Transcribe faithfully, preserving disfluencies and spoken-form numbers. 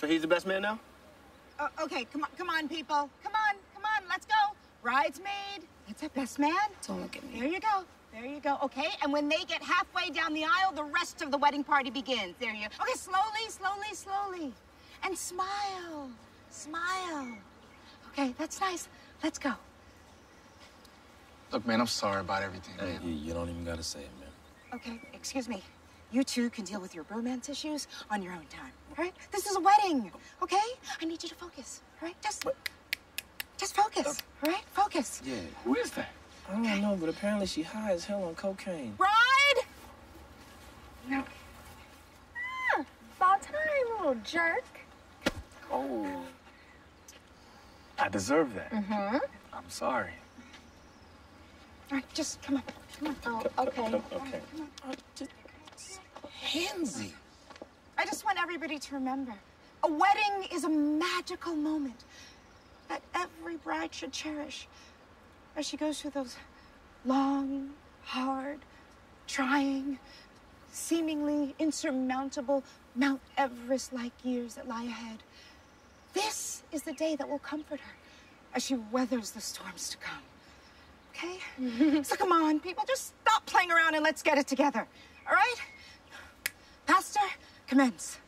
So he's the best man now? Uh, okay, come on, come on, people. Come on, come on, let's go. Bridesmaid, that's our best man. Don't look at me. There you go. There you go, okay? And when they get halfway down the aisle, the rest of the wedding party begins. There you go. Okay, slowly, slowly, slowly. And smile, smile. Okay, that's nice. Let's go. Look, man, I'm sorry about everything. Hey, you, you don't even gotta say it, man. Okay, excuse me. You two can deal with your romance issues on your own time, all right? This is a wedding, okay? I need you to focus, all right? Just, but, just focus, uh, all right? Focus. Yeah, who is that? I don't okay. know, but apparently she high as hell on cocaine. Ride! No. Ah, about time, little jerk. Oh. I deserve that. Mm-hmm. I'm sorry. All right, just come on. Come on. Oh, okay. Okay. okay. Come on. Just handsy. I just want everybody to remember, a wedding is a magical moment that every bride should cherish as she goes through those long, hard, trying, seemingly insurmountable Mount Everest-like years that lie ahead. This is the day that will comfort her as she weathers the storms to come. Okay? So come on, people, just stop playing around and let's get it together. All right? Pastor, commence.